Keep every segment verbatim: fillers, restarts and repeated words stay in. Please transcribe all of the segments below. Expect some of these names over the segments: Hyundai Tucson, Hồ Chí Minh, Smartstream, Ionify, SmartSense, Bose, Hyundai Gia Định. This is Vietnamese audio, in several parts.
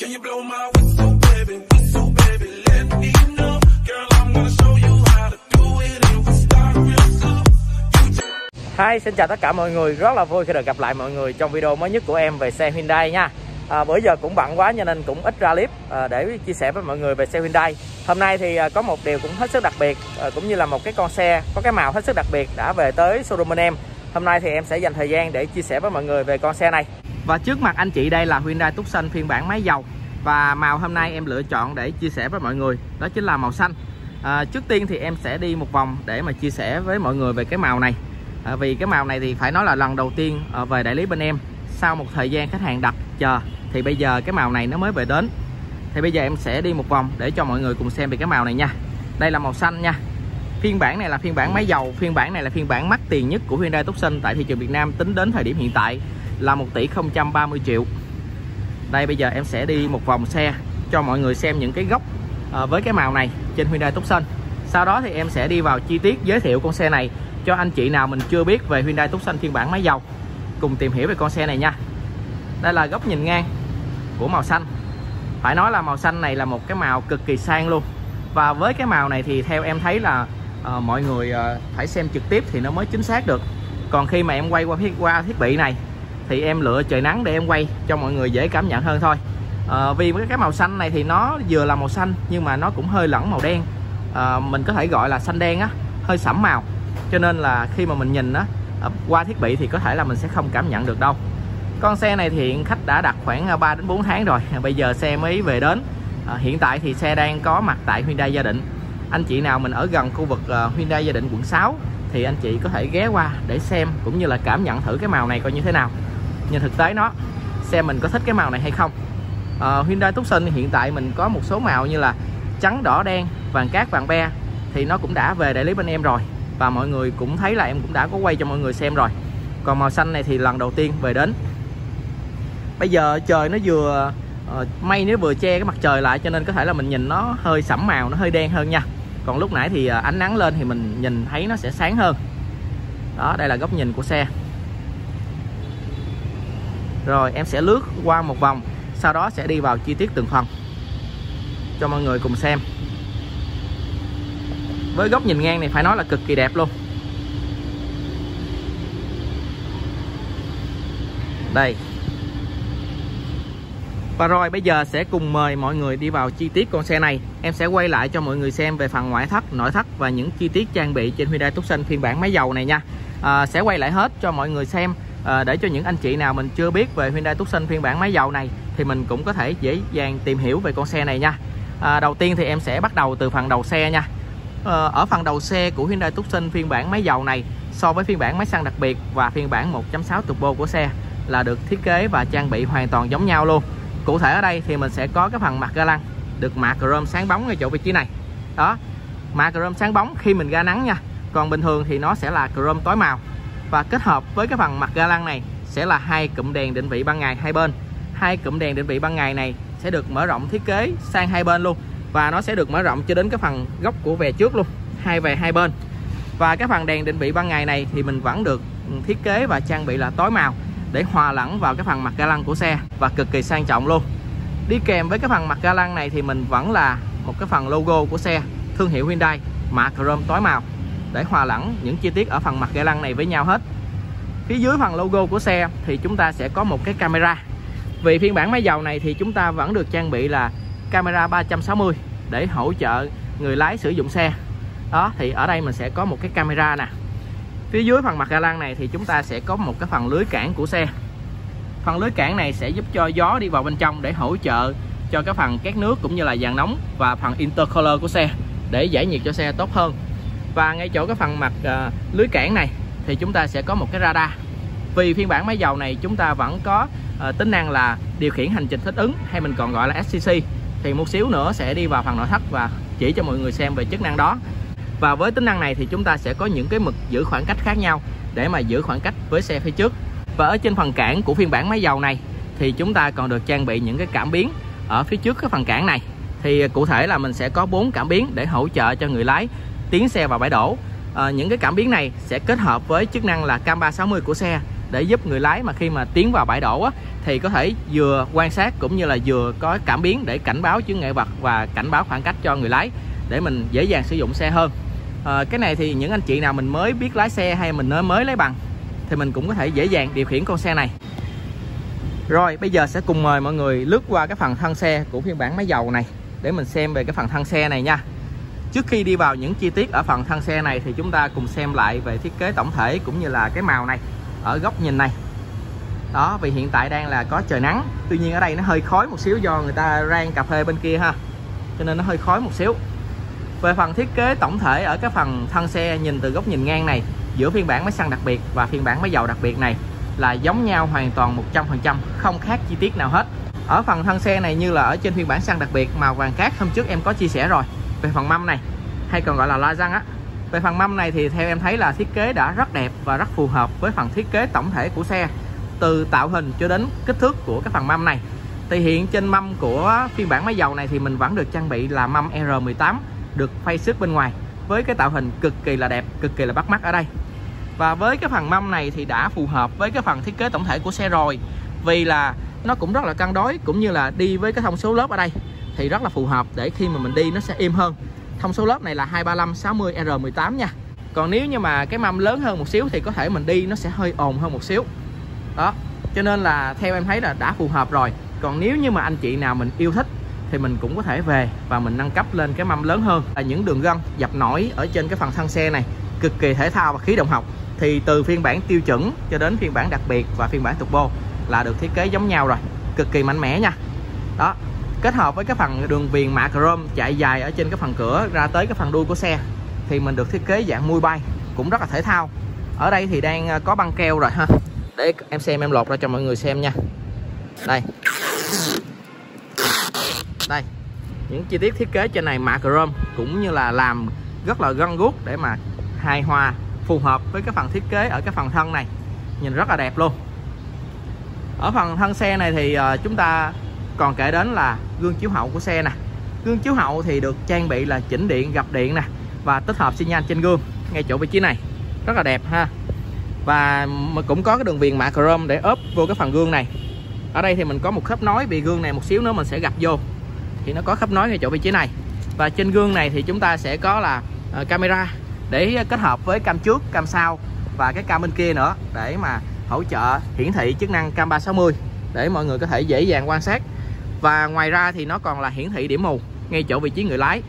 Can you blow my whistle, baby? Whistle, baby, let me know. Girl, I'm gonna show you how to do it and we start real soon. Hi, xin chào tất cả mọi người. Rất là vui khi được gặp lại mọi người trong video mới nhất của em về xe Hyundai nha. À, bữa giờ cũng bận quá cho nên cũng ít ra clip à, để chia sẻ với mọi người về xe Hyundai. Hôm nay thì à, có một điều cũng hết sức đặc biệt, à, cũng như là một cái con xe có cái màu hết sức đặc biệt đã về tới showroom bên em. Hôm nay thì em sẽ dành thời gian để chia sẻ với mọi người về con xe này. Và trước mặt anh chị đây là Hyundai Tucson phiên bản máy dầu. Và màu hôm nay em lựa chọn để chia sẻ với mọi người đó chính là màu xanh. à, Trước tiên thì em sẽ đi một vòng để mà chia sẻ với mọi người về cái màu này. à, Vì cái màu này thì phải nói là lần đầu tiên à, về đại lý bên em. Sau một thời gian khách hàng đặt chờ thì bây giờ cái màu này nó mới về đến. Thì bây giờ em sẽ đi một vòng để cho mọi người cùng xem về cái màu này nha. Đây là màu xanh nha. Phiên bản này là phiên bản máy dầu. Phiên bản này là phiên bản mắc tiền nhất của Hyundai Tucson tại thị trường Việt Nam tính đến thời điểm hiện tại là một tỷ không trăm ba mươi triệu. Đây bây giờ em sẽ đi một vòng xe cho mọi người xem những cái góc à, với cái màu này trên Hyundai Tucson. Sau đó thì em sẽ đi vào chi tiết giới thiệu con xe này cho anh chị nào mình chưa biết về Hyundai Tucson phiên bản máy dầu, cùng tìm hiểu về con xe này nha. Đây là góc nhìn ngang của màu xanh. Phải nói là màu xanh này là một cái màu cực kỳ sang luôn. Và với cái màu này thì theo em thấy là à, mọi người à, phải xem trực tiếp thì nó mới chính xác được. Còn khi mà em quay qua, qua thiết bị này thì em lựa trời nắng để em quay cho mọi người dễ cảm nhận hơn thôi. à, Vì cái màu xanh này thì nó vừa là màu xanh nhưng mà nó cũng hơi lẫn màu đen. à, Mình có thể gọi là xanh đen á, hơi sẫm màu. Cho nên là khi mà mình nhìn á, qua thiết bị thì có thể là mình sẽ không cảm nhận được đâu. Con xe này thì hiện khách đã đặt khoảng ba đến bốn tháng rồi. Bây giờ xe mới về đến. à, Hiện tại thì xe đang có mặt tại Hyundai Gia Định. Anh chị nào mình ở gần khu vực Hyundai Gia Định quận sáu thì anh chị có thể ghé qua để xem cũng như là cảm nhận thử cái màu này coi như thế nào. Nhìn thực tế nó, xe mình có thích cái màu này hay không. à, Hyundai Tucson hiện tại mình có một số màu như là trắng, đỏ, đen, vàng cát, vàng be thì nó cũng đã về đại lý bên em rồi. Và mọi người cũng thấy là em cũng đã có quay cho mọi người xem rồi. Còn màu xanh này thì lần đầu tiên về đến. Bây giờ trời nó vừa uh, mây nó vừa che cái mặt trời lại cho nên có thể là mình nhìn nó hơi sẫm màu, nó hơi đen hơn nha. Còn lúc nãy thì uh, ánh nắng lên thì mình nhìn thấy nó sẽ sáng hơn. Đó, đây là góc nhìn của xe. Rồi em sẽ lướt qua một vòng, sau đó sẽ đi vào chi tiết từng phần cho mọi người cùng xem. Với góc nhìn ngang này phải nói là cực kỳ đẹp luôn. Đây. Và rồi bây giờ sẽ cùng mời mọi người đi vào chi tiết con xe này. Em sẽ quay lại cho mọi người xem về phần ngoại thất, nội thất và những chi tiết trang bị trên Hyundai Tucson phiên bản máy dầu này nha. à, Sẽ quay lại hết cho mọi người xem. À, để cho những anh chị nào mình chưa biết về Hyundai Tucson phiên bản máy dầu này thì mình cũng có thể dễ dàng tìm hiểu về con xe này nha. à, Đầu tiên thì em sẽ bắt đầu từ phần đầu xe nha. à, Ở phần đầu xe của Hyundai Tucson phiên bản máy dầu này, so với phiên bản máy xăng đặc biệt và phiên bản một chấm sáu turbo của xe là được thiết kế và trang bị hoàn toàn giống nhau luôn. Cụ thể ở đây thì mình sẽ có cái phần mặt ga lăng được mạ chrome sáng bóng ngay chỗ vị trí này. Đó, mạ chrome sáng bóng khi mình ra nắng nha. Còn bình thường thì nó sẽ là chrome tối màu. Và kết hợp với cái phần mặt ga lăng này sẽ là hai cụm đèn định vị ban ngày hai bên. Hai cụm đèn định vị ban ngày này sẽ được mở rộng thiết kế sang hai bên luôn. Và nó sẽ được mở rộng cho đến cái phần góc của vè trước luôn, hai vè hai bên. Và cái phần đèn định vị ban ngày này thì mình vẫn được thiết kế và trang bị là tối màu để hòa lẫn vào cái phần mặt ga lăng của xe và cực kỳ sang trọng luôn. Đi kèm với cái phần mặt ga lăng này thì mình vẫn là một cái phần logo của xe, thương hiệu Hyundai mạ chrome tối màu để hòa lẫn những chi tiết ở phần mặt ga lăng này với nhau hết. Phía dưới phần logo của xe thì chúng ta sẽ có một cái camera. Vì phiên bản máy dầu này thì chúng ta vẫn được trang bị là camera ba trăm sáu mươi để hỗ trợ người lái sử dụng xe. Đó, thì ở đây mình sẽ có một cái camera nè. Phía dưới phần mặt ga lăng này thì chúng ta sẽ có một cái phần lưới cản của xe. Phần lưới cản này sẽ giúp cho gió đi vào bên trong để hỗ trợ cho cái phần két nước cũng như là dàn nóng và phần intercooler của xe để giải nhiệt cho xe tốt hơn. Và ngay chỗ cái phần mặt uh, lưới cản này thì chúng ta sẽ có một cái radar. Vì phiên bản máy dầu này chúng ta vẫn có uh, tính năng là điều khiển hành trình thích ứng hay mình còn gọi là S C C. Thì một xíu nữa sẽ đi vào phần nội thất và chỉ cho mọi người xem về chức năng đó. Và với tính năng này thì chúng ta sẽ có những cái mực giữ khoảng cách khác nhau để mà giữ khoảng cách với xe phía trước. Và ở trên phần cản của phiên bản máy dầu này thì chúng ta còn được trang bị những cái cảm biến ở phía trước cái phần cản này. Thì cụ thể là mình sẽ có bốn cảm biến để hỗ trợ cho người lái tiến xe vào bãi đổ. à, Những cái cảm biến này sẽ kết hợp với chức năng là cam ba sáu mươi của xe để giúp người lái mà khi mà tiến vào bãi đổ á, thì có thể vừa quan sát cũng như là vừa có cảm biến để cảnh báo chướng ngại vật và cảnh báo khoảng cách cho người lái để mình dễ dàng sử dụng xe hơn. À, cái này thì những anh chị nào mình mới biết lái xe hay mình mới lấy bằng thì mình cũng có thể dễ dàng điều khiển con xe này. Rồi bây giờ sẽ cùng mời mọi người lướt qua cái phần thân xe của phiên bản máy dầu này để mình xem về cái phần thân xe này nha. Trước khi đi vào những chi tiết ở phần thân xe này thì chúng ta cùng xem lại về thiết kế tổng thể cũng như là cái màu này ở góc nhìn này. Đó, vì hiện tại đang là có trời nắng, tuy nhiên ở đây nó hơi khói một xíu do người ta rang cà phê bên kia ha, cho nên nó hơi khói một xíu. Về phần thiết kế tổng thể ở cái phần thân xe nhìn từ góc nhìn ngang này, giữa phiên bản máy xăng đặc biệt và phiên bản máy dầu đặc biệt này là giống nhau hoàn toàn một trăm phần trăm, không khác chi tiết nào hết. Ở phần thân xe này như là ở trên phiên bản xăng đặc biệt màu vàng cát hôm trước em có chia sẻ rồi. Về phần mâm này hay còn gọi là loa răng á, về phần mâm này thì theo em thấy là thiết kế đã rất đẹp và rất phù hợp với phần thiết kế tổng thể của xe, từ tạo hình cho đến kích thước của cái phần mâm này. Thì hiện trên mâm của phiên bản máy dầu này thì mình vẫn được trang bị là mâm R mười tám được phay xước bên ngoài với cái tạo hình cực kỳ là đẹp, cực kỳ là bắt mắt ở đây. Và với cái phần mâm này thì đã phù hợp với cái phần thiết kế tổng thể của xe rồi, vì là nó cũng rất là cân đối cũng như là đi với cái thông số lớp ở đây thì rất là phù hợp để khi mà mình đi nó sẽ im hơn. Thông số lớp này là hai ba lăm sáu mươi R mười tám nha. Còn nếu như mà cái mâm lớn hơn một xíu thì có thể mình đi nó sẽ hơi ồn hơn một xíu. Đó, cho nên là theo em thấy là đã phù hợp rồi. Còn nếu như mà anh chị nào mình yêu thích thì mình cũng có thể về và mình nâng cấp lên cái mâm lớn hơn. Là những đường gân dập nổi ở trên cái phần thân xe này cực kỳ thể thao và khí động học, thì từ phiên bản tiêu chuẩn cho đến phiên bản đặc biệt và phiên bản turbo là được thiết kế giống nhau rồi, cực kỳ mạnh mẽ nha. Đó, kết hợp với cái phần đường viền mạ chrome chạy dài ở trên cái phần cửa ra tới cái phần đuôi của xe thì mình được thiết kế dạng mui bay cũng rất là thể thao. Ở đây thì đang có băng keo rồi ha, để em xem em lột ra cho mọi người xem nha. Đây, đây những chi tiết thiết kế trên này mạ chrome cũng như là làm rất là gân guốc để mà hài hòa phù hợp với cái phần thiết kế ở cái phần thân này, nhìn rất là đẹp luôn. Ở phần thân xe này thì chúng ta còn kể đến là gương chiếu hậu của xe nè. Gương chiếu hậu thì được trang bị là chỉnh điện, gập điện nè và tích hợp xi nhan trên gương ngay chỗ vị trí này, rất là đẹp ha. Và cũng có cái đường viền mạ chrome để ốp vô cái phần gương này. Ở đây thì mình có một khớp nối, bị gương này một xíu nữa mình sẽ gập vô thì nó có khớp nối ngay chỗ vị trí này. Và trên gương này thì chúng ta sẽ có là camera để kết hợp với cam trước, cam sau và cái cam bên kia nữa để mà hỗ trợ hiển thị chức năng cam ba sáu mươi để mọi người có thể dễ dàng quan sát. Và ngoài ra thì nó còn là hiển thị điểm mù ngay chỗ vị trí người lái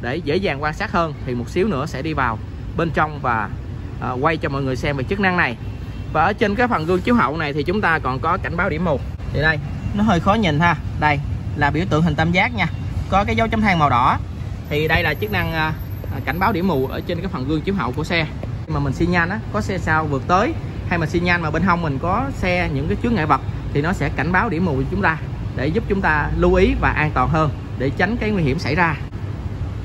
để dễ dàng quan sát hơn. Thì một xíu nữa sẽ đi vào bên trong và à, quay cho mọi người xem về chức năng này. Và ở trên cái phần gương chiếu hậu này thì chúng ta còn có cảnh báo điểm mù. Thì đây, nó hơi khó nhìn ha. Đây là biểu tượng hình tam giác nha, có cái dấu chấm than màu đỏ. Thì đây là chức năng à, cảnh báo điểm mù ở trên cái phần gương chiếu hậu của xe. Khi mà mình xi nhan á, có xe sau vượt tới hay mình xi nhan mà bên hông mình có xe những cái chướng ngại vật thì nó sẽ cảnh báo điểm mù cho chúng ta để giúp chúng ta lưu ý và an toàn hơn để tránh cái nguy hiểm xảy ra.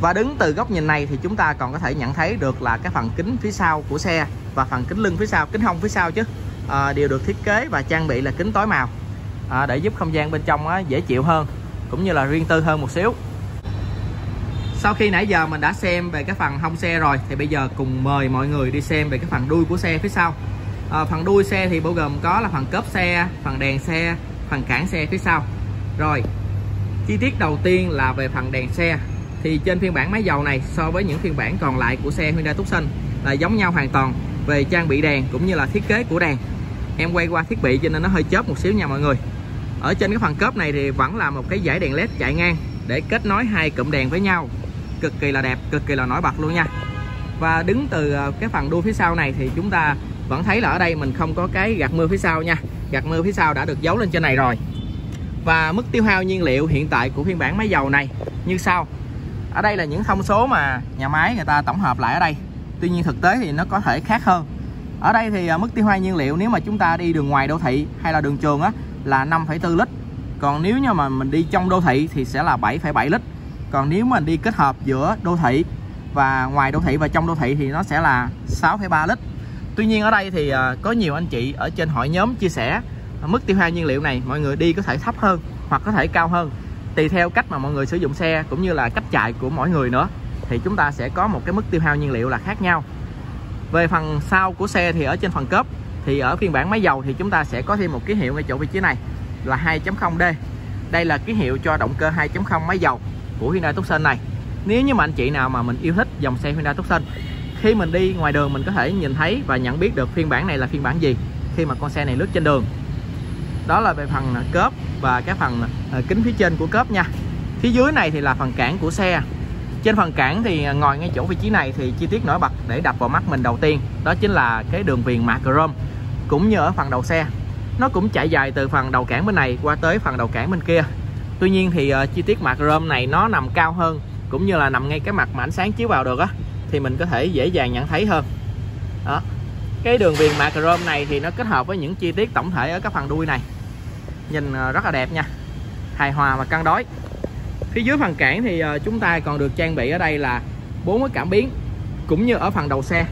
Và đứng từ góc nhìn này thì chúng ta còn có thể nhận thấy được là cái phần kính phía sau của xe và phần kính lưng phía sau, kính hông phía sau chứ à, đều được thiết kế và trang bị là kính tối màu à, để giúp không gian bên trong á, dễ chịu hơn cũng như là riêng tư hơn một xíu. Sau khi nãy giờ mình đã xem về cái phần hông xe rồi thì bây giờ cùng mời mọi người đi xem về cái phần đuôi của xe phía sau. À, phần đuôi xe thì bao gồm có là phần cốp xe, phần đèn xe, phần cản xe phía sau. Rồi, chi tiết đầu tiên là về phần đèn xe. Thì trên phiên bản máy dầu này so với những phiên bản còn lại của xe Hyundai Tucson là giống nhau hoàn toàn về trang bị đèn cũng như là thiết kế của đèn. Em quay qua thiết bị cho nên nó hơi chớp một xíu nha mọi người. Ở trên cái phần cốp này thì vẫn là một cái dải đèn led chạy ngang để kết nối hai cụm đèn với nhau, cực kỳ là đẹp, cực kỳ là nổi bật luôn nha. Và đứng từ cái phần đuôi phía sau này thì chúng ta vẫn thấy là ở đây mình không có cái gạt mưa phía sau nha. Gạt mưa phía sau đã được giấu lên trên này rồi. Và mức tiêu hao nhiên liệu hiện tại của phiên bản máy dầu này như sau. Ở đây là những thông số mà nhà máy người ta tổng hợp lại ở đây, tuy nhiên thực tế thì nó có thể khác hơn. Ở đây thì mức tiêu hao nhiên liệu nếu mà chúng ta đi đường ngoài đô thị hay là đường trường á, là năm phẩy bốn lít. Còn nếu như mà mình đi trong đô thị thì sẽ là bảy phẩy bảy lít. Còn nếu mà đi kết hợp giữa đô thị và ngoài đô thị và trong đô thị thì nó sẽ là sáu phẩy ba lít. Tuy nhiên ở đây thì có nhiều anh chị ở trên hội nhóm chia sẻ mức tiêu hao nhiên liệu này mọi người đi có thể thấp hơn hoặc có thể cao hơn, tùy theo cách mà mọi người sử dụng xe cũng như là cách chạy của mỗi người nữa, thì chúng ta sẽ có một cái mức tiêu hao nhiên liệu là khác nhau. Về phần sau của xe thì ở trên phần cốp Thì ở phiên bản máy dầu thì chúng ta sẽ có thêm một ký hiệu ngay chỗ vị trí này là hai chấm không D. Đây là ký hiệu cho động cơ hai chấm không máy dầu của Hyundai Tucson này. Nếu như mà anh chị nào mà mình yêu thích dòng xe Hyundai Tucson, khi mình đi ngoài đường mình có thể nhìn thấy và nhận biết được phiên bản này là phiên bản gì khi mà con xe này lướt trên đường. Đó là về phần cốp và cái phần kính phía trên của cốp nha. Phía dưới này thì là phần cản của xe. Trên phần cản thì ngồi ngay chỗ vị trí này thì chi tiết nổi bật để đập vào mắt mình đầu tiên đó chính là cái đường viền mạ chrome, cũng như ở phần đầu xe. Nó cũng chạy dài từ phần đầu cản bên này qua tới phần đầu cản bên kia. Tuy nhiên thì chi tiết mạ chrome này nó nằm cao hơn, cũng như là nằm ngay cái mặt mà ánh sáng chiếu vào được á, thì mình có thể dễ dàng nhận thấy hơn. Đó. Cái đường viền mạ chrome này thì nó kết hợp với những chi tiết tổng thể ở cái phần đuôi này, nhìn rất là đẹp nha, hài hòa và cân đối. Phía dưới phần cản thì chúng ta còn được trang bị ở đây là bốn cái cảm biến, cũng như ở phần đầu xe.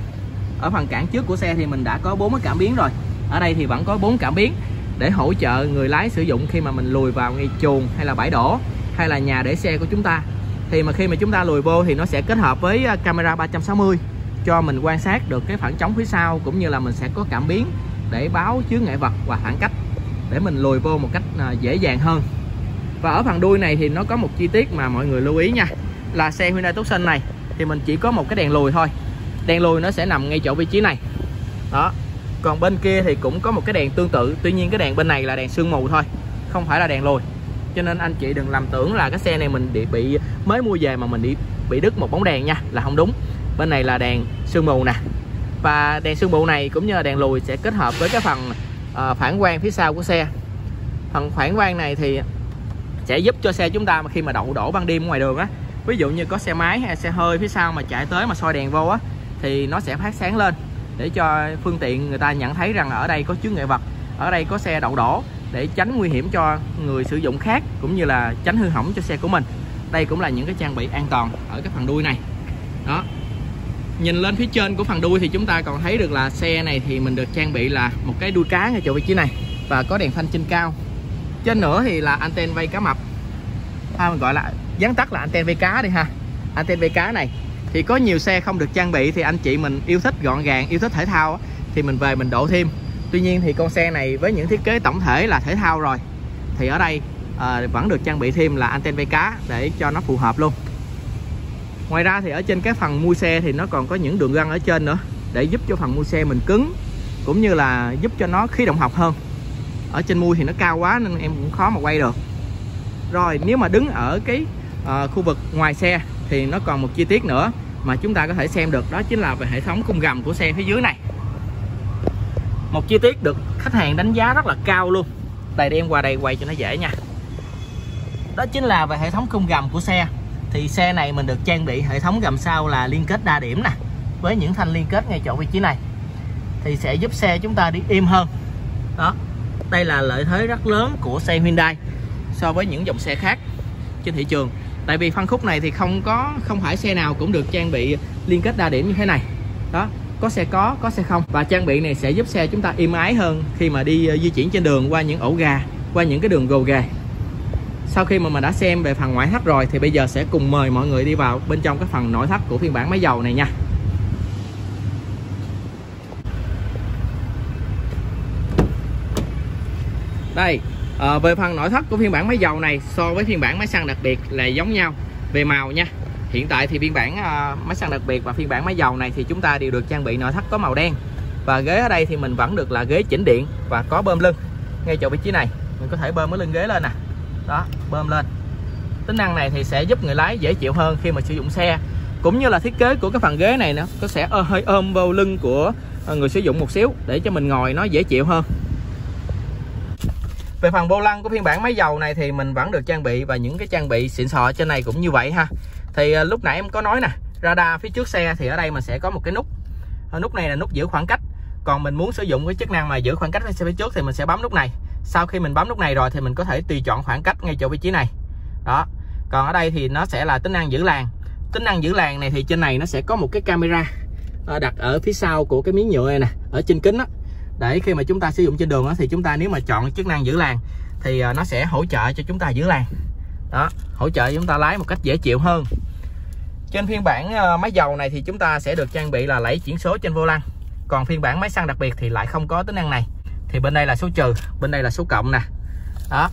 Ở phần cản trước của xe thì mình đã có bốn cái cảm biến rồi, ở đây thì vẫn có bốn cảm biến để hỗ trợ người lái sử dụng khi mà mình lùi vào ngay chuồng hay là bãi đổ hay là nhà để xe của chúng ta. Thì mà khi mà chúng ta lùi vô thì nó sẽ kết hợp với camera ba trăm sáu mươi cho mình quan sát được cái phản trống phía sau, cũng như là mình sẽ có cảm biến để báo chướng ngại vật và khoảng cách để mình lùi vô một cách dễ dàng hơn. Và ở phần đuôi này thì nó có một chi tiết mà mọi người lưu ý nha, là xe Hyundai Tucson này thì mình chỉ có một cái đèn lùi thôi. Đèn lùi nó sẽ nằm ngay chỗ vị trí này. Đó. Còn bên kia thì cũng có một cái đèn tương tự, tuy nhiên cái đèn bên này là đèn sương mù thôi, không phải là đèn lùi. Cho nên anh chị đừng làm tưởng là cái xe này mình bị, bị mới mua về mà mình bị, bị đứt một bóng đèn nha, là không đúng. Bên này là đèn sương mù nè. Và đèn sương mù này cũng như là đèn lùi sẽ kết hợp với cái phần uh, phản quang phía sau của xe. Phần phản quang này thì sẽ giúp cho xe chúng ta mà khi mà đậu đổ ban đêm ngoài đường á, ví dụ như có xe máy hay xe hơi phía sau mà chạy tới mà soi đèn vô á, thì nó sẽ phát sáng lên để cho phương tiện người ta nhận thấy rằng ở đây có chướng ngại vật, ở đây có xe đậu đổ, để tránh nguy hiểm cho người sử dụng khác, cũng như là tránh hư hỏng cho xe của mình. Đây cũng là những cái trang bị an toàn ở cái phần đuôi này. Đó. Nhìn lên phía trên của phần đuôi thì chúng ta còn thấy được là xe này thì mình được trang bị là một cái đuôi cá ngay chỗ vị trí này và có đèn phanh trên cao. Trên nữa thì là anten vây cá mập, à, mình gọi là viết tắt là anten vây cá đi ha. Anten vây cá này thì có nhiều xe không được trang bị, thì anh chị mình yêu thích gọn gàng, yêu thích thể thao thì mình về mình đổ thêm. Tuy nhiên thì con xe này với những thiết kế tổng thể là thể thao rồi, thì ở đây à, vẫn được trang bị thêm là anten vây cá để cho nó phù hợp luôn. Ngoài ra thì ở trên cái phần mui xe thì nó còn có những đường gân ở trên nữa, để giúp cho phần mui xe mình cứng, cũng như là giúp cho nó khí động học hơn. Ở trên mui thì nó cao quá nên em cũng khó mà quay được. Rồi, nếu mà đứng ở cái à, khu vực ngoài xe thì nó còn một chi tiết nữa mà chúng ta có thể xem được, đó chính là về hệ thống khung gầm của xe phía dưới này. Một chi tiết được khách hàng đánh giá rất là cao luôn. Đây đem qua đây quay cho nó dễ nha. Đó chính là về hệ thống khung gầm của xe. Thì xe này mình được trang bị hệ thống gầm sau là liên kết đa điểm nè, với những thanh liên kết ngay chỗ vị trí này, thì sẽ giúp xe chúng ta đi êm hơn. Đó. Đây là lợi thế rất lớn của xe Hyundai so với những dòng xe khác trên thị trường. Tại vì phân khúc này thì không có không phải xe nào cũng được trang bị liên kết đa điểm như thế này. Đó. Có xe có, có xe không. Và trang bị này sẽ giúp xe chúng ta êm ái hơn khi mà đi di chuyển trên đường qua những ổ gà, qua những cái đường gồ ghề. Sau khi mà mình đã xem về phần ngoại thất rồi thì bây giờ sẽ cùng mời mọi người đi vào bên trong cái phần nội thất của phiên bản máy dầu này nha. Đây, à, về phần nội thất của phiên bản máy dầu này so với phiên bản máy xăng đặc biệt là giống nhau về màu nha. Hiện tại thì phiên bản uh, máy xăng đặc biệt và phiên bản máy dầu này thì chúng ta đều được trang bị nội thất có màu đen. Và ghế ở đây thì mình vẫn được là ghế chỉnh điện và có bơm lưng ngay chỗ vị trí này, mình có thể bơm cái lưng ghế lên nè. Đó, bơm lên. Tính năng này thì sẽ giúp người lái dễ chịu hơn khi mà sử dụng xe, cũng như là thiết kế của cái phần ghế này nó có sẽ hơi ôm vào lưng của người sử dụng một xíu để cho mình ngồi nó dễ chịu hơn. Về phần vô lăng của phiên bản máy dầu này thì mình vẫn được trang bị và những cái trang bị xịn sò trên này cũng như vậy ha. Thì lúc nãy em có nói nè, radar phía trước xe thì ở đây mình sẽ có một cái nút. Nút này là nút giữ khoảng cách. Còn mình muốn sử dụng cái chức năng mà giữ khoảng cách với xe phía trước thì mình sẽ bấm nút này. Sau khi mình bấm nút này rồi thì mình có thể tùy chọn khoảng cách ngay chỗ vị trí này. Đó. Còn ở đây thì nó sẽ là tính năng giữ làn. Tính năng giữ làn này thì trên này nó sẽ có một cái camera đặt ở phía sau của cái miếng nhựa này nè, ở trên kính á. Để khi mà chúng ta sử dụng trên đường á, thì chúng ta nếu mà chọn chức năng giữ làn thì nó sẽ hỗ trợ cho chúng ta giữ làn. Đó, hỗ trợ chúng ta lái một cách dễ chịu hơn. Trên phiên bản máy dầu này thì chúng ta sẽ được trang bị là lẫy chuyển số trên vô lăng, Còn phiên bản máy xăng đặc biệt thì lại không có tính năng này. Thì bên đây là số trừ, bên đây là số cộng nè. Đó.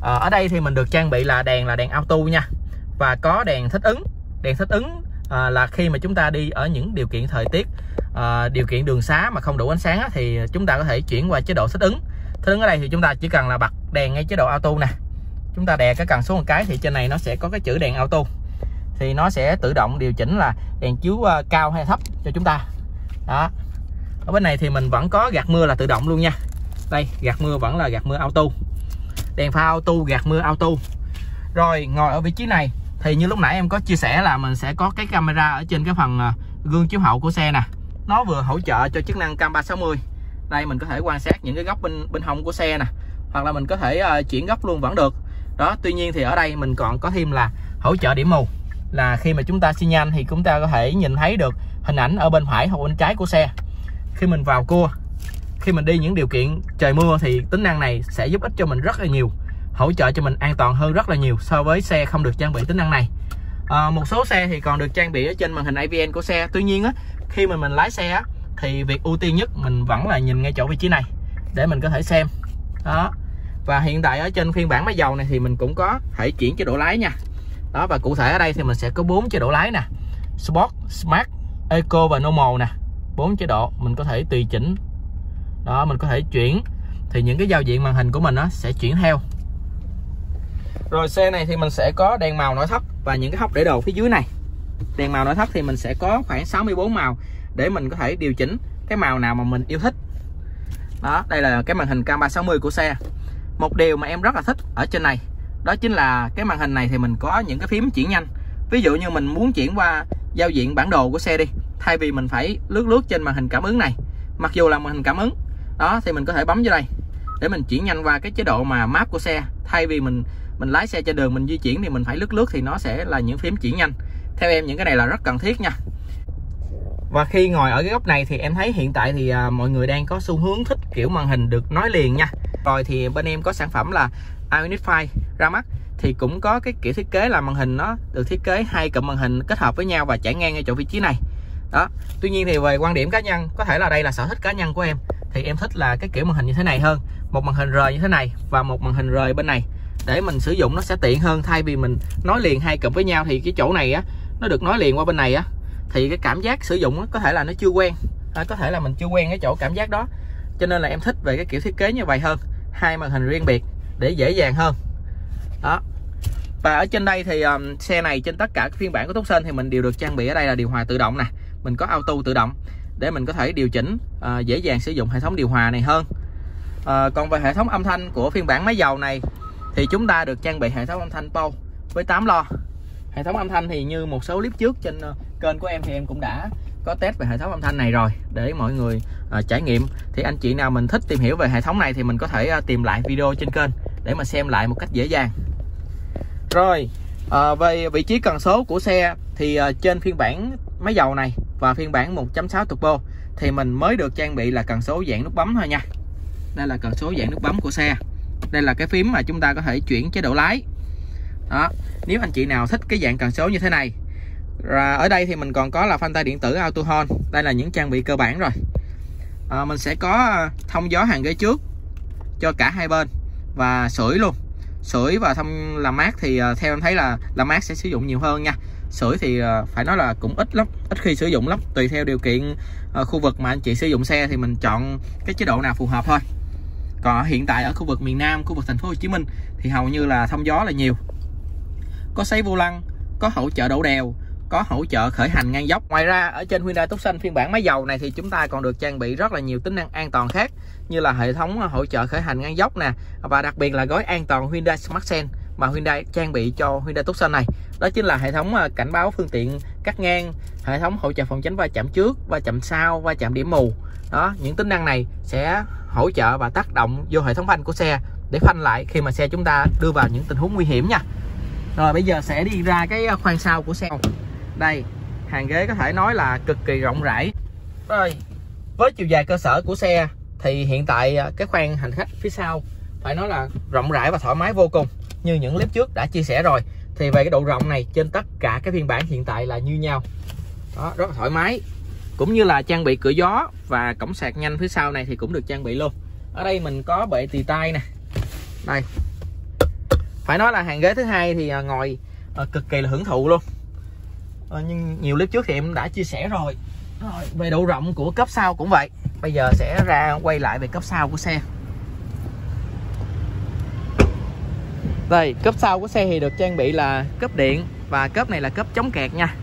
Ở đây thì mình được trang bị là đèn là đèn auto nha. Và có đèn thích ứng. Đèn thích ứng là khi mà chúng ta đi ở những điều kiện thời tiết, điều kiện đường xá mà không đủ ánh sáng thì chúng ta có thể chuyển qua chế độ thích ứng. Thích ứng ở đây thì chúng ta chỉ cần là bật đèn ngay chế độ auto nè. Chúng ta đè cái cần số một cái thì trên này nó sẽ có cái chữ đèn auto. Thì nó sẽ tự động điều chỉnh là đèn chiếu cao hay thấp cho chúng ta. Đó. Ở bên này thì mình vẫn có gạt mưa là tự động luôn nha. Đây, gạt mưa vẫn là gạt mưa auto. Đèn pha auto, gạt mưa auto. Rồi, ngồi ở vị trí này thì như lúc nãy em có chia sẻ là mình sẽ có cái camera ở trên cái phần gương chiếu hậu của xe nè. Nó vừa hỗ trợ cho chức năng cam ba sáu mươi. Đây mình có thể quan sát những cái góc bên bên hông của xe nè, hoặc là mình có thể uh, chuyển góc luôn vẫn được. Đó, tuy nhiên thì ở đây mình còn có thêm là hỗ trợ điểm mù. Là khi mà chúng ta xi nhan thì chúng ta có thể nhìn thấy được hình ảnh ở bên phải hoặc bên trái của xe. Khi mình vào cua, khi mình đi những điều kiện trời mưa thì tính năng này sẽ giúp ích cho mình rất là nhiều, hỗ trợ cho mình an toàn hơn rất là nhiều so với xe không được trang bị tính năng này. À, một số xe thì còn được trang bị ở trên màn hình a vê en của xe. Tuy nhiên á, khi mà mình lái xe á, thì việc ưu tiên nhất mình vẫn là nhìn ngay chỗ vị trí này để mình có thể xem. Đó. Và hiện tại ở trên phiên bản máy dầu này thì mình cũng có thể chuyển chế độ lái nha. Đó, và cụ thể ở đây thì mình sẽ có bốn chế độ lái nè: Sport, Smart, Eco và Normal nè. Bốn chế độ mình có thể tùy chỉnh. Đó, mình có thể chuyển thì những cái giao diện màn hình của mình nó sẽ chuyển theo. Rồi xe này thì mình sẽ có đèn màu nội thất và những cái hốc để đồ phía dưới này. Đèn màu nội thất thì mình sẽ có khoảng sáu mươi tư màu để mình có thể điều chỉnh cái màu nào mà mình yêu thích. Đó, đây là cái màn hình cam ba sáu mươi của xe. Một điều mà em rất là thích ở trên này đó chính là cái màn hình này thì mình có những cái phím chuyển nhanh. Ví dụ như mình muốn chuyển qua giao diện bản đồ của xe đi, thay vì mình phải lướt lướt trên màn hình cảm ứng này, mặc dù là màn hình cảm ứng. Đó, thì mình có thể bấm vô đây để mình chuyển nhanh qua cái chế độ mà map của xe. Thay vì mình mình lái xe trên đường mình di chuyển thì mình phải lướt lướt thì nó sẽ là những phím chuyển nhanh. Theo em những cái này là rất cần thiết nha. Và khi ngồi ở cái góc này thì em thấy hiện tại thì à, mọi người đang có xu hướng thích kiểu màn hình được nói liền nha. Rồi thì bên em có sản phẩm là Ionify ra mắt thì cũng có cái kiểu thiết kế là màn hình nó được thiết kế hai cụm màn hình kết hợp với nhau và chảy ngang ngay chỗ vị trí này. Đó. Tuy nhiên thì về quan điểm cá nhân, có thể là đây là sở thích cá nhân của em, thì em thích là cái kiểu màn hình như thế này hơn. Một màn hình rời như thế này và một màn hình rời bên này để mình sử dụng nó sẽ tiện hơn, thay vì mình nói liền hai cụm với nhau thì cái chỗ này á nó được nói liền qua bên này á thì cái cảm giác sử dụng á, có thể là nó chưa quen. À, có thể là mình chưa quen cái chỗ cảm giác đó. Cho nên là em thích về cái kiểu thiết kế như vậy hơn, hai màn hình riêng biệt để dễ dàng hơn. Đó. Và ở trên đây thì um, xe này trên tất cả các phiên bản của Tucson thì mình đều được trang bị ở đây là điều hòa tự động nè. Mình có auto tự động để mình có thể điều chỉnh uh, dễ dàng sử dụng hệ thống điều hòa này hơn. Uh, còn về hệ thống âm thanh của phiên bản máy dầu này thì chúng ta được trang bị hệ thống âm thanh Bose với tám lo. Hệ thống âm thanh thì như một số clip trước trên uh, kênh của em thì em cũng đã có test về hệ thống âm thanh này rồi để mọi người uh, trải nghiệm. Thì anh chị nào mình thích tìm hiểu về hệ thống này thì mình có thể uh, tìm lại video trên kênh để mà xem lại một cách dễ dàng. Rồi uh, về vị trí cần số của xe thì uh, trên phiên bản máy dầu này và phiên bản một chấm sáu turbo thì mình mới được trang bị là cần số dạng nút bấm thôi nha. Đây là cần số dạng nút bấm của xe. Đây là cái phím mà chúng ta có thể chuyển chế độ lái. Đó, nếu anh chị nào thích cái dạng cần số như thế này. Và ở đây thì mình còn có là phanh tay điện tử auto hold. Đây là những trang bị cơ bản rồi. À, mình sẽ có thông gió hàng ghế trước cho cả hai bên và sưởi luôn. Sưởi và thông làm mát thì theo em thấy là làm mát sẽ sử dụng nhiều hơn nha. Sưởi thì phải nói là cũng ít lắm, ít khi sử dụng lắm, tùy theo điều kiện khu vực mà anh chị sử dụng xe thì mình chọn cái chế độ nào phù hợp thôi. Còn hiện tại ở khu vực miền Nam, khu vực thành phố Hồ Chí Minh thì hầu như là thông gió là nhiều. Có sấy vô lăng, có hỗ trợ đổ đèo, có hỗ trợ khởi hành ngang dốc. Ngoài ra ở trên Hyundai Tucson phiên bản máy dầu này thì chúng ta còn được trang bị rất là nhiều tính năng an toàn khác, như là hệ thống hỗ trợ khởi hành ngang dốc nè, và đặc biệt là gói an toàn Hyundai SmartSense mà Hyundai trang bị cho Hyundai Tucson này. Đó chính là hệ thống cảnh báo phương tiện cắt ngang, hệ thống hỗ trợ phòng tránh va chạm trước, va chạm sau, va chạm điểm mù. Đó, những tính năng này sẽ hỗ trợ và tác động vô hệ thống phanh của xe để phanh lại khi mà xe chúng ta đưa vào những tình huống nguy hiểm nha. Rồi bây giờ sẽ đi ra cái khoang sau của xe. Đây, hàng ghế có thể nói là cực kỳ rộng rãi. Rồi, với chiều dài cơ sở của xe thì hiện tại cái khoang hành khách phía sau phải nói là rộng rãi và thoải mái vô cùng. Như những clip trước đã chia sẻ rồi thì về cái độ rộng này trên tất cả các phiên bản hiện tại là như nhau. Đó, rất là thoải mái. Cũng như là trang bị cửa gió và cổng sạc nhanh phía sau này thì cũng được trang bị luôn. Ở đây mình có bệ tì tay nè. Đây. Phải nói là hàng ghế thứ hai thì ngồi cực kỳ là hưởng thụ luôn. Nhưng nhiều clip trước thì em đã chia sẻ rồi. Rồi, về độ rộng của cốp sau cũng vậy. Bây giờ sẽ ra quay lại về cốp sau của xe. Đây, cốp sau của xe thì được trang bị là cốp điện và cốp này là cốp chống kẹt nha.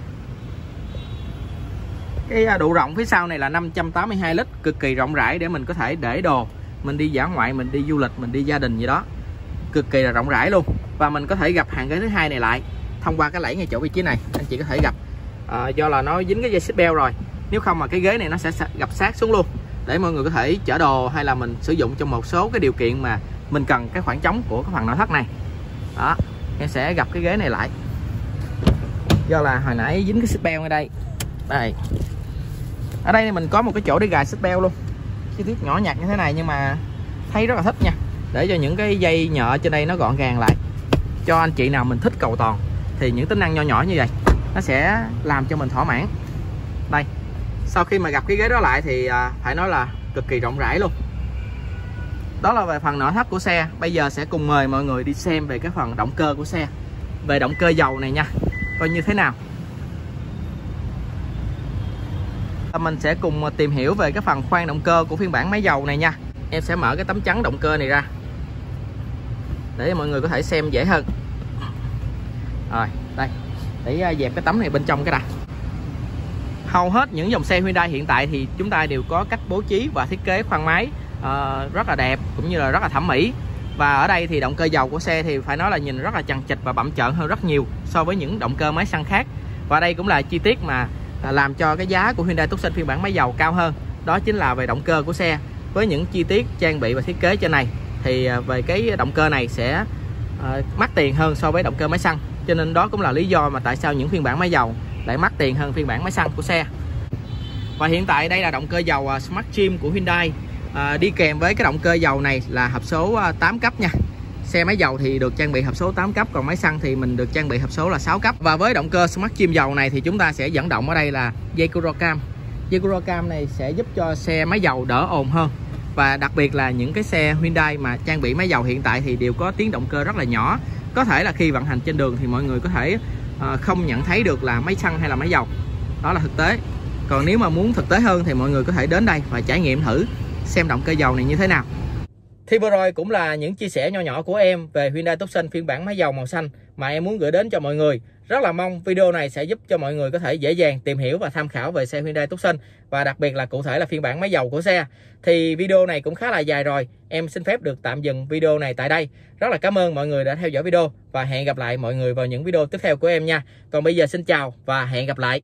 Cái độ rộng phía sau này là năm trăm tám mươi hai lít, cực kỳ rộng rãi để mình có thể để đồ. Mình đi dã ngoại, mình đi du lịch, mình đi gia đình gì đó. Cực kỳ là rộng rãi luôn. Và mình có thể gập hàng ghế thứ hai này lại thông qua cái lẫy ngay chỗ vị trí này, anh chị có thể gập. À, do là nó dính cái dây xích beo rồi, nếu không mà cái ghế này nó sẽ gập sát xuống luôn, để mọi người có thể chở đồ hay là mình sử dụng trong một số cái điều kiện mà mình cần cái khoảng trống của cái phần nội thất này. Đó, em sẽ gập cái ghế này lại do là hồi nãy dính cái xích beo ở đây. Đây, ở đây mình có một cái chỗ để gài xích beo luôn. Chi tiết nhỏ nhặt như thế này nhưng mà thấy rất là thích nha, để cho những cái dây nhợ trên đây nó gọn gàng lại. Cho anh chị nào mình thích cầu toàn thì những tính năng nho nhỏ như vậy nó sẽ làm cho mình thỏa mãn. Đây, sau khi mà gặp cái ghế đó lại thì à, phải nói là cực kỳ rộng rãi luôn. Đó là về phần nội thất của xe. Bây giờ sẽ cùng mời mọi người đi xem về cái phần động cơ của xe, về động cơ dầu này nha, coi như thế nào. Mình sẽ cùng tìm hiểu về cái phần khoang động cơ của phiên bản máy dầu này nha. Em sẽ mở cái tấm chắn động cơ này ra để mọi người có thể xem dễ hơn. Rồi, đây, để dẹp cái tấm này bên trong cái đã. Hầu hết những dòng xe Hyundai hiện tại thì chúng ta đều có cách bố trí và thiết kế khoang máy uh, rất là đẹp, cũng như là rất là thẩm mỹ. Và ở đây thì động cơ dầu của xe thì phải nói là nhìn rất là chằng chịt và bặm trợn hơn rất nhiều so với những động cơ máy xăng khác. Và đây cũng là chi tiết mà làm cho cái giá của Hyundai Tucson phiên bản máy dầu cao hơn, đó chính là về động cơ của xe. Với những chi tiết trang bị và thiết kế trên này thì về cái động cơ này sẽ uh, mắc tiền hơn so với động cơ máy xăng. Cho nên đó cũng là lý do mà tại sao những phiên bản máy dầu lại mắc tiền hơn phiên bản máy xăng của xe. Và hiện tại đây là động cơ dầu Smartstream của Hyundai. à, Đi kèm với cái động cơ dầu này là hộp số tám cấp nha. Xe máy dầu thì được trang bị hộp số tám cấp, còn máy xăng thì mình được trang bị hộp số là sáu cấp. Và với động cơ Smartstream dầu này thì chúng ta sẽ dẫn động ở đây là dây Curocam. Dây Curocam này sẽ giúp cho xe máy dầu đỡ ồn hơn. Và đặc biệt là những cái xe Hyundai mà trang bị máy dầu hiện tại thì đều có tiếng động cơ rất là nhỏ. Có thể là khi vận hành trên đường thì mọi người có thể uh, không nhận thấy được là máy xăng hay là máy dầu. Đó là thực tế. Còn nếu mà muốn thực tế hơn thì mọi người có thể đến đây và trải nghiệm thử xem động cơ dầu này như thế nào. Thì vừa rồi cũng là những chia sẻ nho nhỏ của em về Hyundai Tucson phiên bản máy dầu màu xanh mà em muốn gửi đến cho mọi người. Rất là mong video này sẽ giúp cho mọi người có thể dễ dàng tìm hiểu và tham khảo về xe Hyundai Tucson, và đặc biệt là cụ thể là phiên bản máy dầu của xe. Thì video này cũng khá là dài rồi, em xin phép được tạm dừng video này tại đây. Rất là cảm ơn mọi người đã theo dõi video và hẹn gặp lại mọi người vào những video tiếp theo của em nha. Còn bây giờ xin chào và hẹn gặp lại.